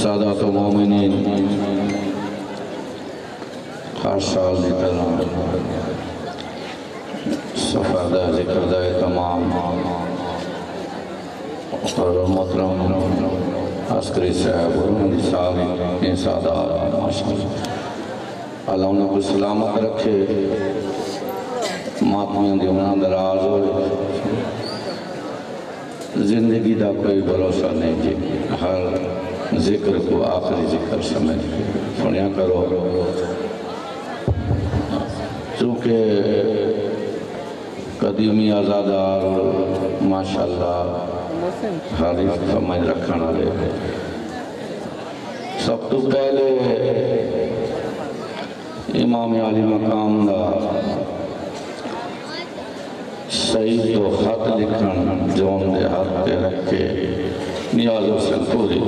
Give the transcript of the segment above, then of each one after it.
سادات و مومنین ہر سال سفردہ ذکر دائے تمام اور محترم عسکری صاحب اور صاحب ان سادات ماشاءاللہ اللہ انہوں کو سلامت رکھے ماتمیاں دیونا دراز ہوئے زندگی دا کوئی بھروسہ نہیں جی ہر ذکر کو آخری ذکر سمجھ سنیا کرو چونکہ قدیمی آزادار ماشاءاللہ حریف سمجھ رکھنا لے سب تو پہلے امام علی مقام دا سعید تو خط لکھن جون دے ہاتھ پہ رکھ کے نیاز حسین پوری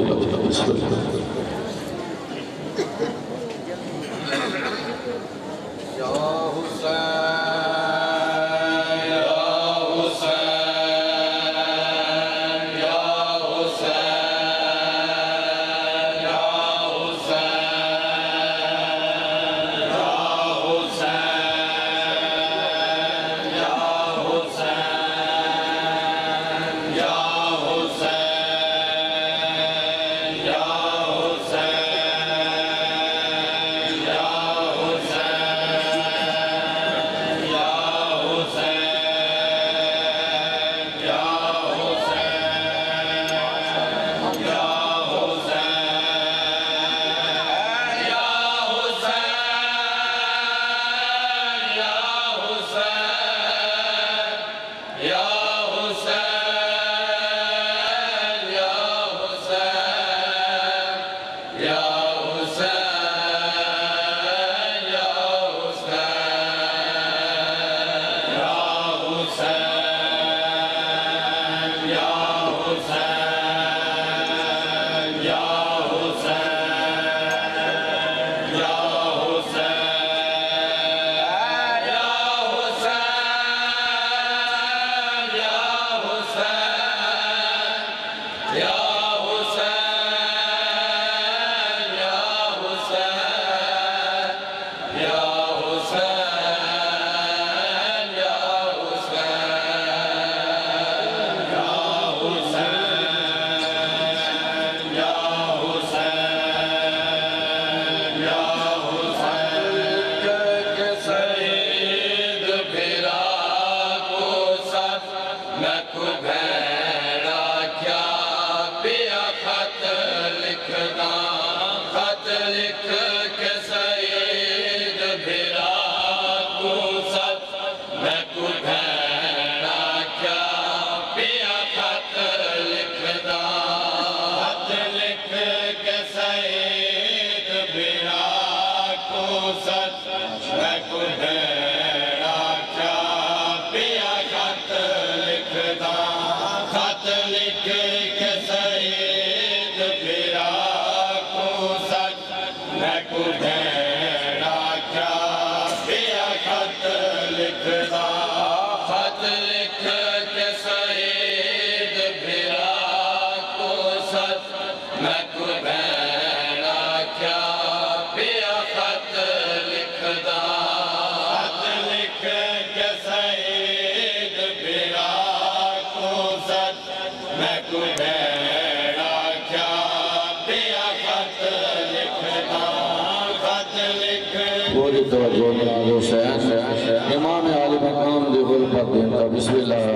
امام علی مقام دی غلبت دیتا بسم اللہ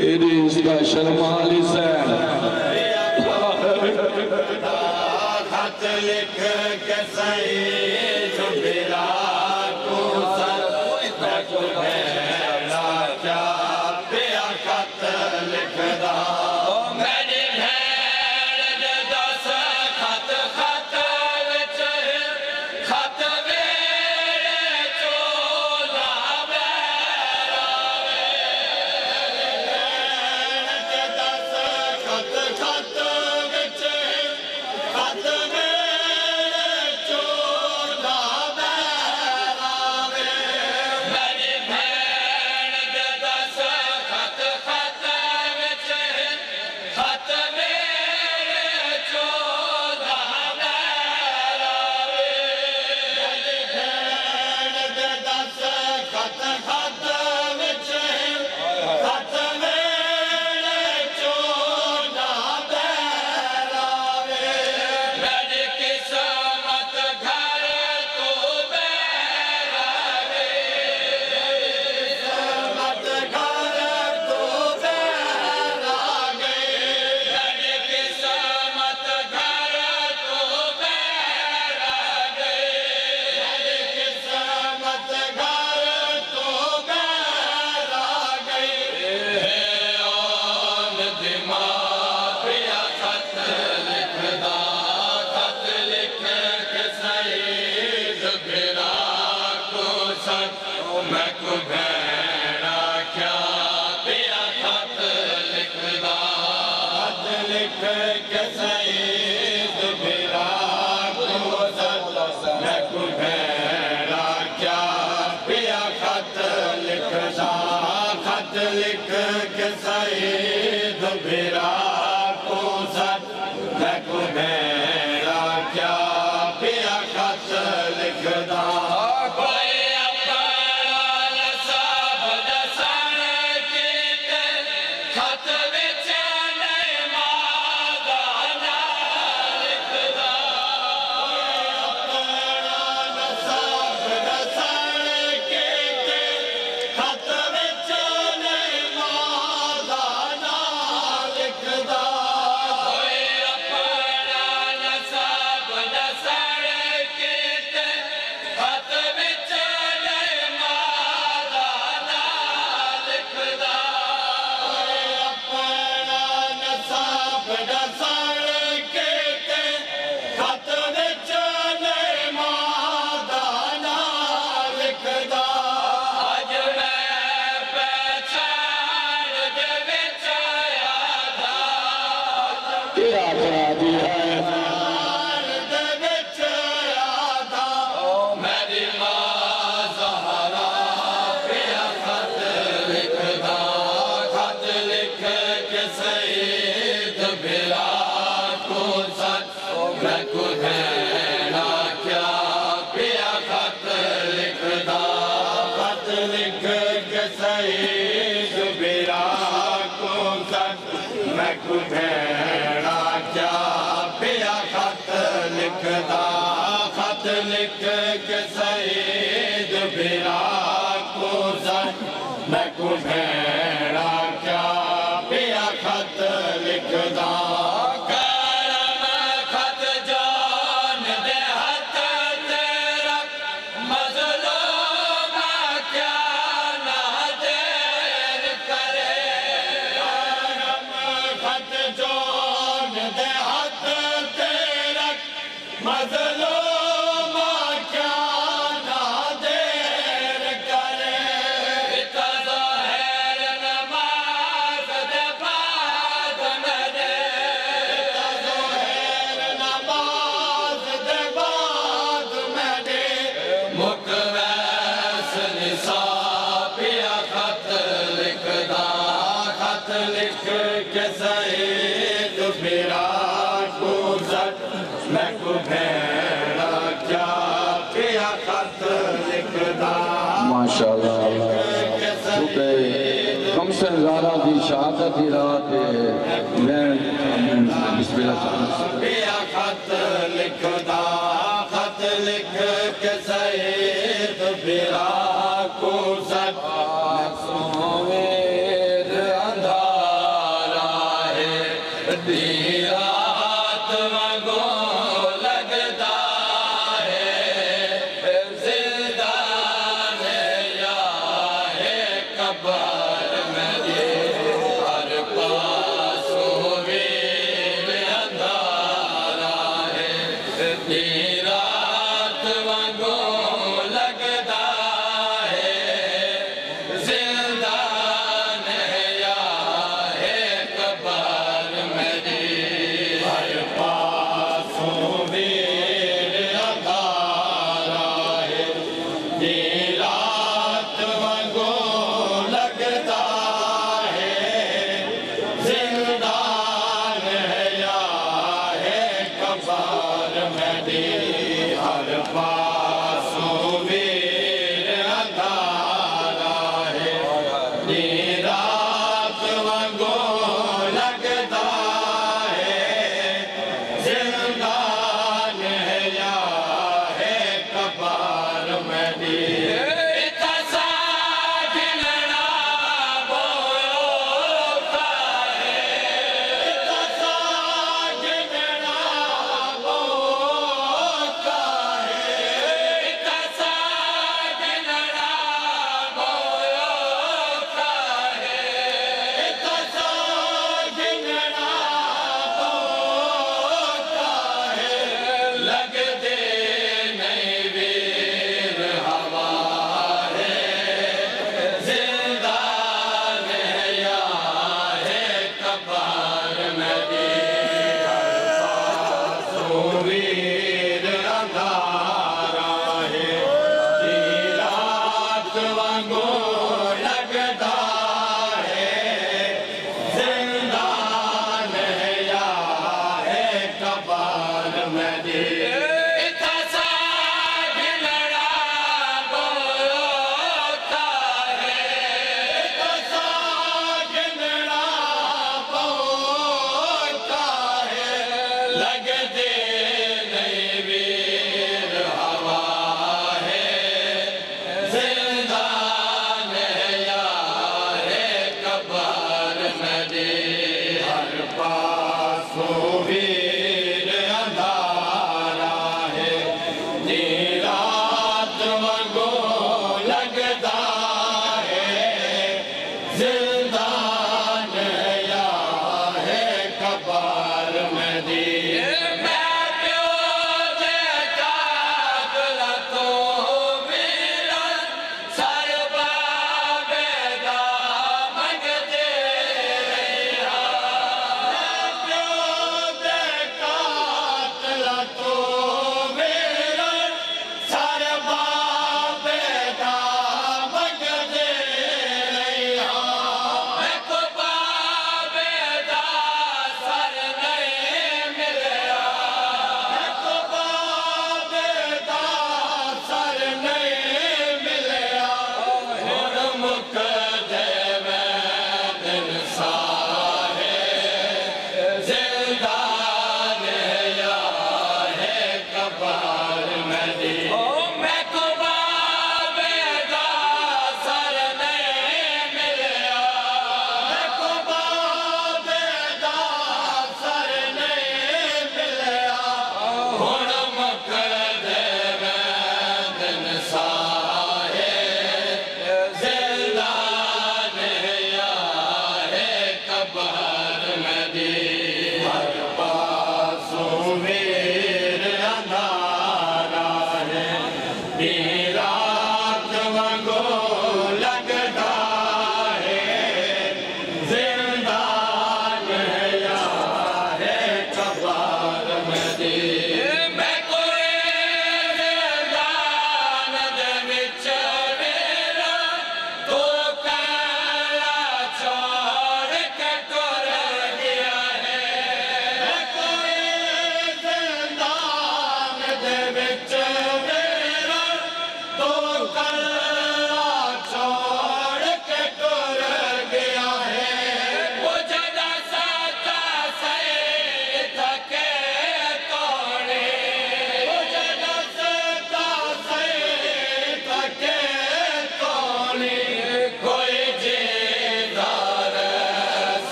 It is the Sharmali Sam.